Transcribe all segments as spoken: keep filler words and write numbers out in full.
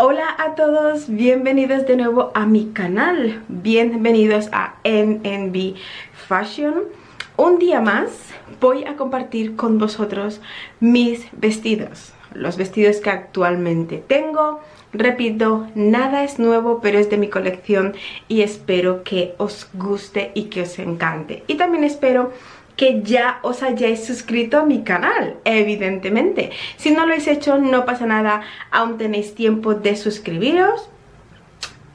Hola a todos, bienvenidos de nuevo a mi canal, bienvenidos a N N B Fashion. Un día más voy a compartir con vosotros mis vestidos, los vestidos que actualmente tengo. Repito, nada es nuevo, pero es de mi colección y espero que os guste y que os encante. Y también espero que ya os hayáis suscrito a mi canal, evidentemente. Si no lo habéis hecho, no pasa nada, aún tenéis tiempo de suscribiros,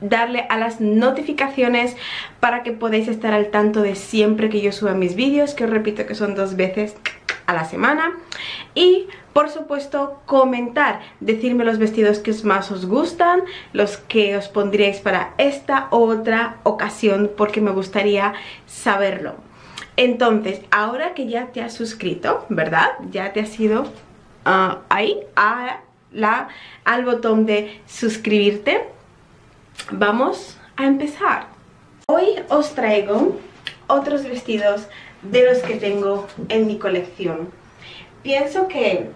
darle a las notificaciones para que podáis estar al tanto de siempre que yo suba mis vídeos, que os repito que son dos veces a la semana. Y por supuesto comentar, decirme los vestidos que más os gustan, los que os pondríais para esta u otra ocasión, porque me gustaría saberlo. Entonces, ahora que ya te has suscrito, ¿verdad? Ya te has ido uh, ahí a la, al botón de suscribirte. Vamos a empezar. Hoy os traigo otros vestidos de los que tengo en mi colección. Pienso que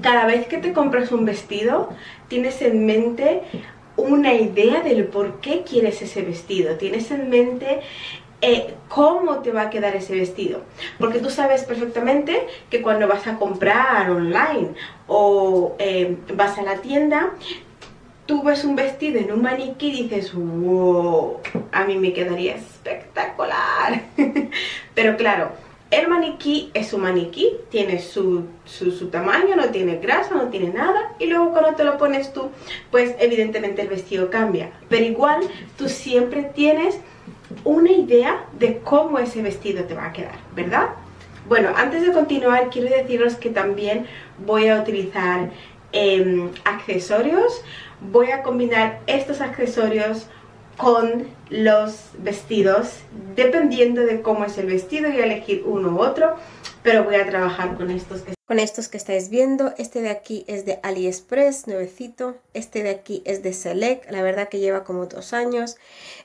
cada vez que te compras un vestido, tienes en mente una idea del por qué quieres ese vestido. Tienes en mente Eh, cómo te va a quedar ese vestido, porque tú sabes perfectamente que cuando vas a comprar online o eh, vas a la tienda, tú ves un vestido en un maniquí y dices, wow, a mí me quedaría espectacular. Pero claro, el maniquí es un maniquí, tiene su, su, su tamaño, no tiene grasa, no tiene nada. Y luego cuando te lo pones tú, pues evidentemente el vestido cambia. Pero igual tú siempre tienes una idea de cómo ese vestido te va a quedar, ¿verdad? Bueno, antes de continuar quiero deciros que también voy a utilizar eh, accesorios. Voy a combinar estos accesorios con los vestidos, dependiendo de cómo es el vestido. Voy a elegir uno u otro, pero voy a trabajar con estos que Con estos que estáis viendo. Este de aquí es de AliExpress, nuevecito. Este de aquí es de Select, la verdad que lleva como dos años.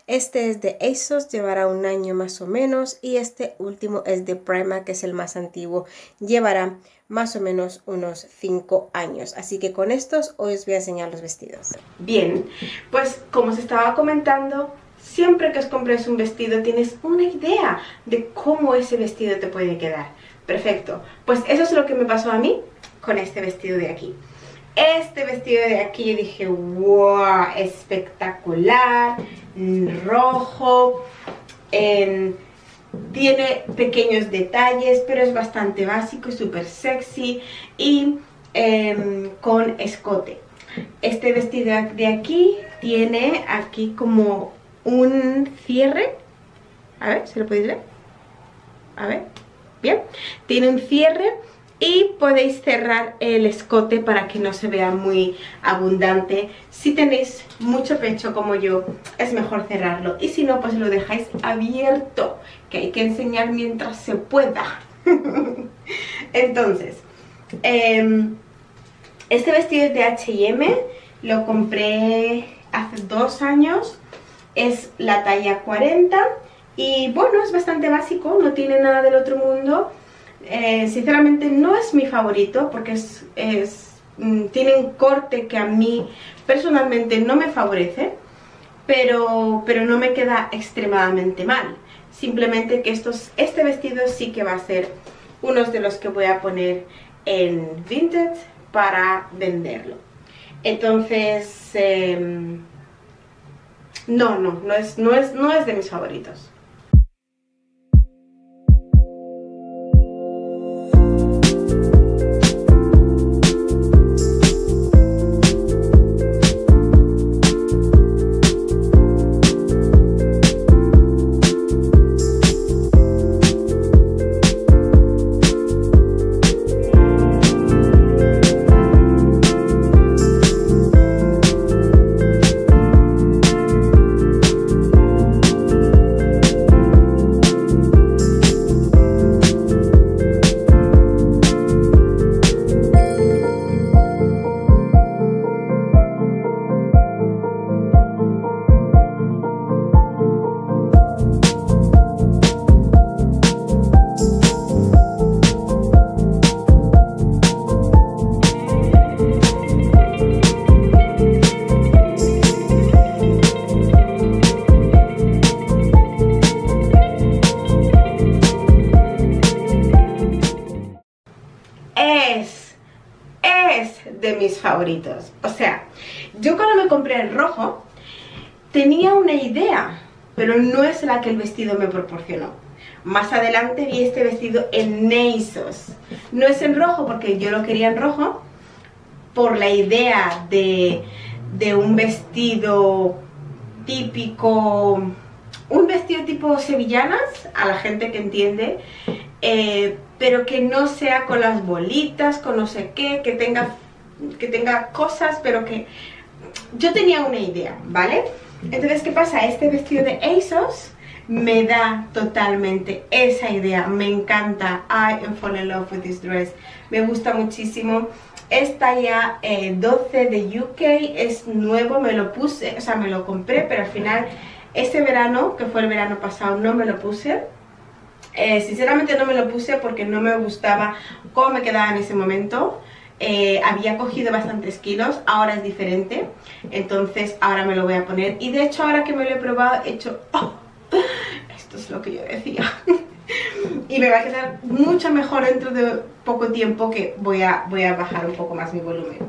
Este es de ASOS, llevará un año más o menos. Y este último es de Primark, que es el más antiguo, llevará más o menos unos cinco años. Así que con estos hoy os voy a enseñar los vestidos. Bien, pues como os estaba comentando, siempre que os compréis un vestido tienes una idea de cómo ese vestido te puede quedar. Perfecto, pues eso es lo que me pasó a mí con este vestido de aquí. Este vestido de aquí yo dije, wow, espectacular, rojo, eh, tiene pequeños detalles, pero es bastante básico y súper sexy, y eh, con escote. Este vestido de aquí tiene aquí como un cierre, a ver, ¿se lo podéis ver? A ver. Bien. Tiene un cierre y podéis cerrar el escote para que no se vea muy abundante. Si tenéis mucho pecho como yo, es mejor cerrarlo, y si no, pues lo dejáis abierto, que hay que enseñar mientras se pueda. Entonces, eh, este vestido es de H y M, lo compré hace dos años, es la talla cuarenta. Y bueno, es bastante básico, no tiene nada del otro mundo. Eh, sinceramente no es mi favorito, porque es, es, mmm, tiene un corte que a mí personalmente no me favorece, pero, pero no me queda extremadamente mal. Simplemente que estos, este vestido sí que va a ser uno de los que voy a poner en Vinted para venderlo. Entonces, eh, no, no, no es, no es, no es de mis favoritos. mis favoritos. O sea, yo cuando me compré el rojo tenía una idea, pero no es la que el vestido me proporcionó. Más adelante vi este vestido en Neisos. No es en rojo porque yo lo quería en rojo por la idea de, de un vestido típico, un vestido tipo sevillanas, a la gente que entiende, eh, pero que no sea con las bolitas, con no sé qué, que tenga, que tenga cosas, pero que... Yo tenía una idea, ¿vale? Entonces, ¿qué pasa? Este vestido de ASOS me da totalmente esa idea. Me encanta. I am fall in love with this dress. Me gusta muchísimo. Es talla eh, doce de U K. Es nuevo, me lo puse, o sea, me lo compré, pero al final este verano, que fue el verano pasado, no me lo puse. Eh, sinceramente no me lo puse porque no me gustaba cómo me quedaba en ese momento. Eh, había cogido bastantes kilos, ahora es diferente, entonces ahora me lo voy a poner. Y de hecho ahora que me lo he probado he hecho, oh, esto es lo que yo decía. Y me va a quedar mucho mejor dentro de poco tiempo, que voy a, voy a bajar un poco más mi volumen.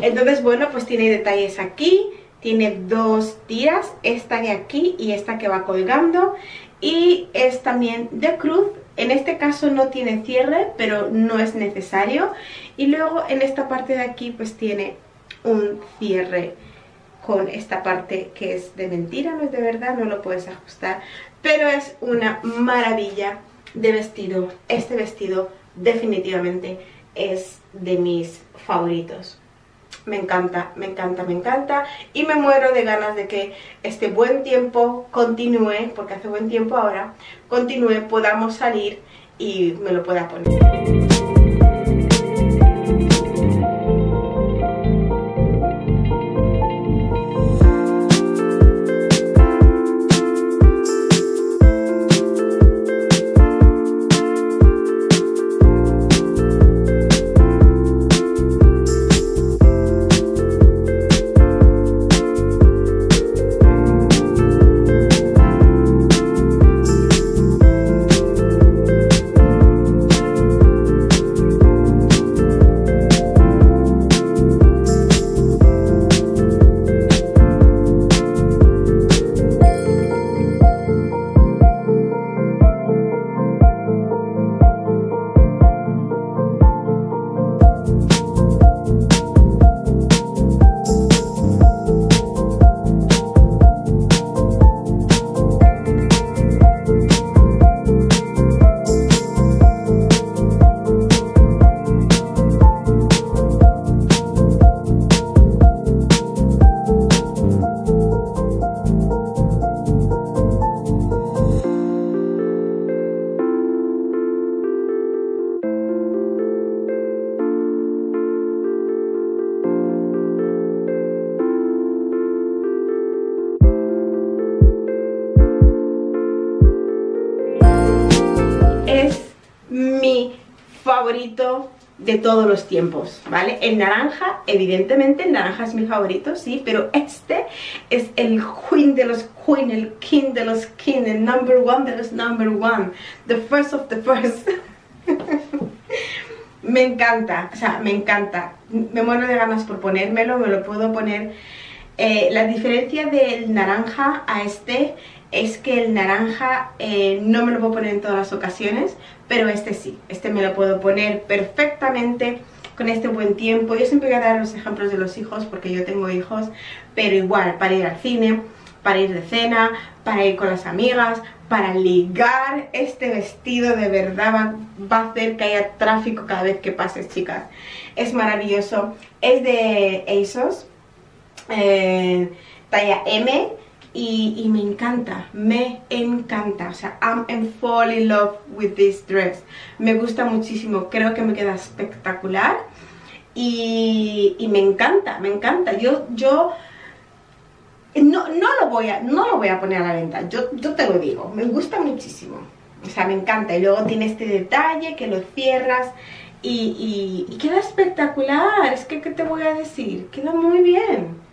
Entonces bueno, pues tiene detalles aquí, tiene dos tiras, esta de aquí y esta que va colgando. Y es también de cruz. En este caso no tiene cierre, pero no es necesario. Y luego en esta parte de aquí pues tiene un cierre con esta parte que es de mentira, no es de verdad, no lo puedes ajustar. Pero es una maravilla de vestido. Este vestido definitivamente es de mis favoritos. Me encanta, me encanta, me encanta. Y me muero de ganas de que este buen tiempo continúe, porque hace buen tiempo ahora, continúe, podamos salir y me lo pueda poner. Favorito de todos los tiempos, ¿vale? El naranja, evidentemente el naranja es mi favorito, sí, pero este es el queen de los queen, el king de los king, el number one de los number one, the first of the first. Me encanta, o sea, me encanta. Me muero de ganas por ponérmelo, me lo puedo poner. Eh, la diferencia del naranja a este es que el naranja eh, no me lo puedo poner en todas las ocasiones, pero este sí, este me lo puedo poner perfectamente con este buen tiempo. Yo siempre voy a dar los ejemplos de los hijos porque yo tengo hijos, pero igual para ir al cine, para ir de cena, para ir con las amigas, para ligar, este vestido de verdad va, va a hacer que haya tráfico cada vez que pases, chicas. Es maravilloso, es de ASOS, eh, talla M. Y, y me encanta, me encanta, o sea, I'm in fall in love with this dress. Me gusta muchísimo, creo que me queda espectacular y, y me encanta, me encanta. Yo, yo no, no, lo voy a, no lo voy a poner a la venta, yo, yo te lo digo, me gusta muchísimo, o sea, me encanta. Y luego tiene este detalle que lo cierras y, y, y queda espectacular, es que, ¿qué te voy a decir? Queda muy bien.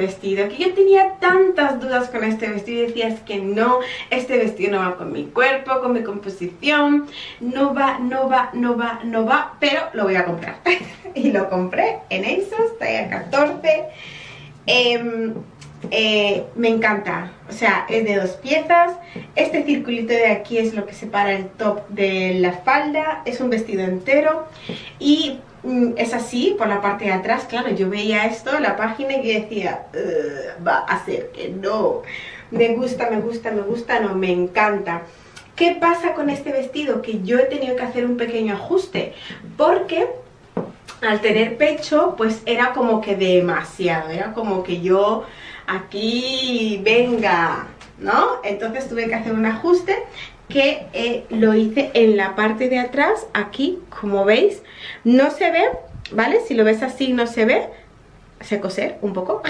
vestido, que yo tenía tantas dudas con este vestido y decía, es que no, este vestido no va con mi cuerpo, con mi composición, no va, no va, no va, no va, pero lo voy a comprar. Y lo compré en ASOS, talla catorce. Eh, eh, me encanta, o sea, es de dos piezas. Este circulito de aquí es lo que separa el top de la falda, es un vestido entero y... es así, por la parte de atrás, claro, yo veía esto en la página y decía, va a ser que no. Me gusta, me gusta, me gusta, no, me encanta. ¿Qué pasa con este vestido? Que yo he tenido que hacer un pequeño ajuste, porque al tener pecho, pues era como que demasiado, era como que yo aquí, venga, ¿no? Entonces tuve que hacer un ajuste que eh, lo hice en la parte de atrás, aquí, como veis, no se ve, ¿vale? Si lo ves así no se ve, sé coser un poco.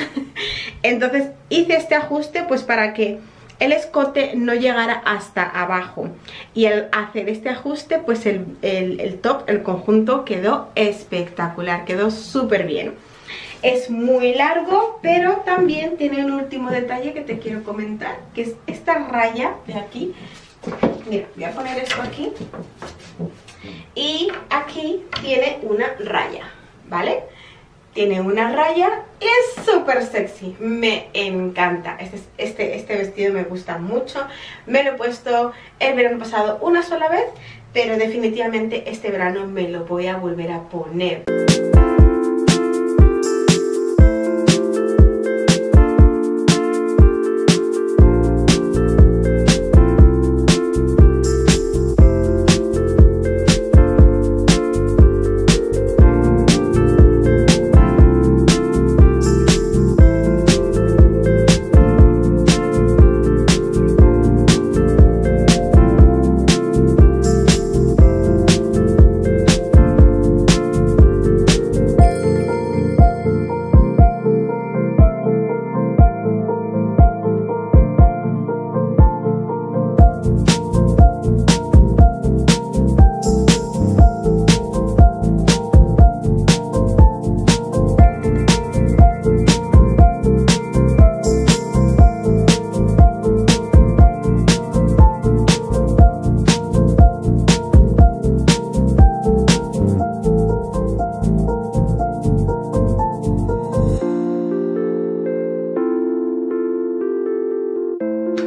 Entonces hice este ajuste pues para que el escote no llegara hasta abajo. Y al hacer este ajuste, pues el, el, el top, el conjunto quedó espectacular, quedó súper bien. Es muy largo, pero también tiene un último detalle que te quiero comentar, que es esta raya de aquí. Mira, voy a poner esto aquí y aquí tiene una raya, ¿vale? Tiene una raya y es súper sexy, me encanta. Este, este, este vestido me gusta mucho, me lo he puesto el verano pasado una sola vez, pero definitivamente este verano me lo voy a volver a poner.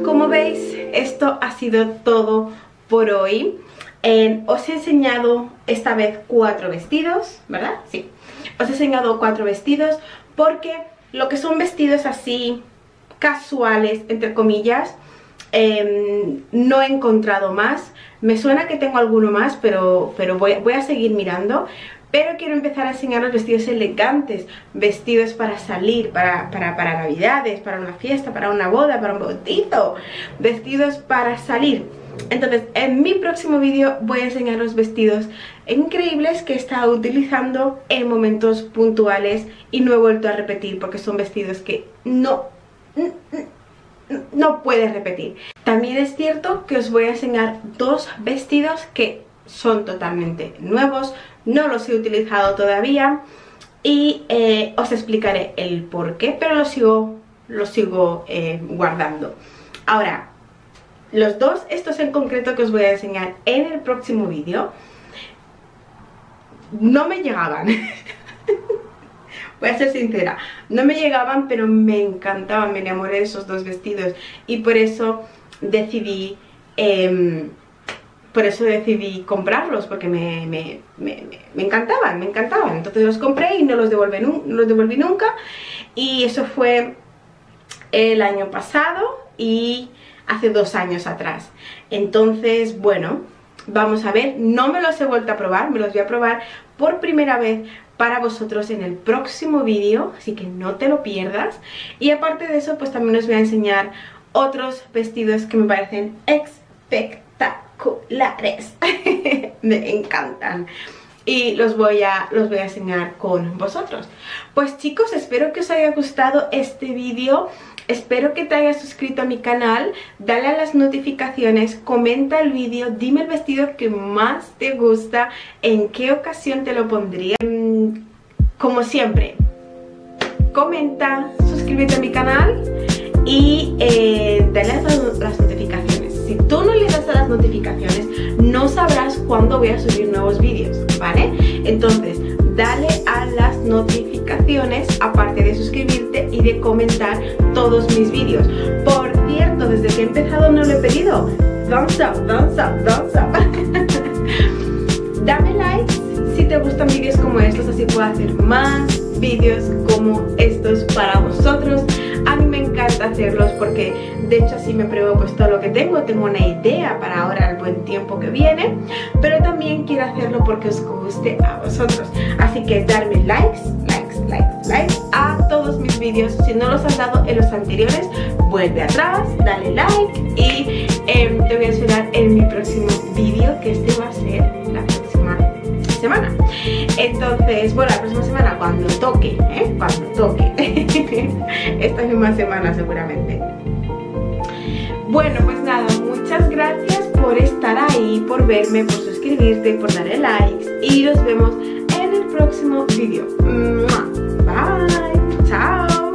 Como veis, esto ha sido todo por hoy. Eh, os he enseñado esta vez cuatro vestidos, ¿verdad? Sí, os he enseñado cuatro vestidos porque lo que son vestidos así casuales, entre comillas, eh, no he encontrado más. Me suena que tengo alguno más, pero, pero voy, voy a seguir mirando. Pero quiero empezar a enseñaros vestidos elegantes, vestidos para salir, para, para, para navidades, para una fiesta, para una boda, para un bautizo, vestidos para salir. Entonces, en mi próximo vídeo voy a enseñaros vestidos increíbles que he estado utilizando en momentos puntuales y no he vuelto a repetir porque son vestidos que no... no puedes repetir. También es cierto que os voy a enseñar dos vestidos que son totalmente nuevos, no los he utilizado todavía y eh, os explicaré el por qué, pero los sigo, los sigo eh, guardando. Ahora, los dos, estos en concreto que os voy a enseñar en el próximo vídeo, no me llegaban. Voy a ser sincera, no me llegaban, pero me encantaban, me enamoré de esos dos vestidos y por eso decidí... Eh, Por eso decidí comprarlos, porque me, me, me, me encantaban, me encantaban. Entonces los compré y no los devolví, no los devolví nunca. Y eso fue el año pasado y hace dos años atrás. Entonces, bueno, vamos a ver. No me los he vuelto a probar, me los voy a probar por primera vez para vosotros en el próximo vídeo. Así que no te lo pierdas. Y aparte de eso, pues también os voy a enseñar otros vestidos que me parecen espectaculares. Me encantan y los voy a los voy a enseñar con vosotros. Pues chicos, espero que os haya gustado este vídeo, espero que te hayas suscrito a mi canal, dale a las notificaciones, comenta el vídeo, dime el vestido que más te gusta, en qué ocasión te lo pondría. Como siempre, comenta, suscríbete. suscríbete a mi canal y eh, dale a las notificaciones. Si tú no le das a las notificaciones, no sabrás cuándo voy a subir nuevos vídeos, ¿vale? Entonces, dale a las notificaciones, aparte de suscribirte y de comentar todos mis vídeos. Por cierto, desde que he empezado no lo he pedido. Thumbs up, thumbs up, thumbs up. Dame like si te gustan vídeos como estos, así puedo hacer más vídeos como estos para vosotros. A mí me encanta hacerlos porque de hecho así me pruebo pues todo lo que tengo, tengo una idea para ahora el buen tiempo que viene, pero también quiero hacerlo porque os guste a vosotros. Así que darme likes, likes, likes, likes a todos mis vídeos. Si no los has dado en los anteriores, vuelve atrás, dale like y eh, te voy a esperar en mi próximo vídeo, que este va a ser la próxima semana. Entonces, bueno, la próxima semana cuando toque, ¿eh? Cuando toque. Esta misma semana seguramente. Bueno, pues nada, muchas gracias por estar ahí, por verme, por suscribirte, por darle likes y nos vemos en el próximo vídeo. Bye, chao.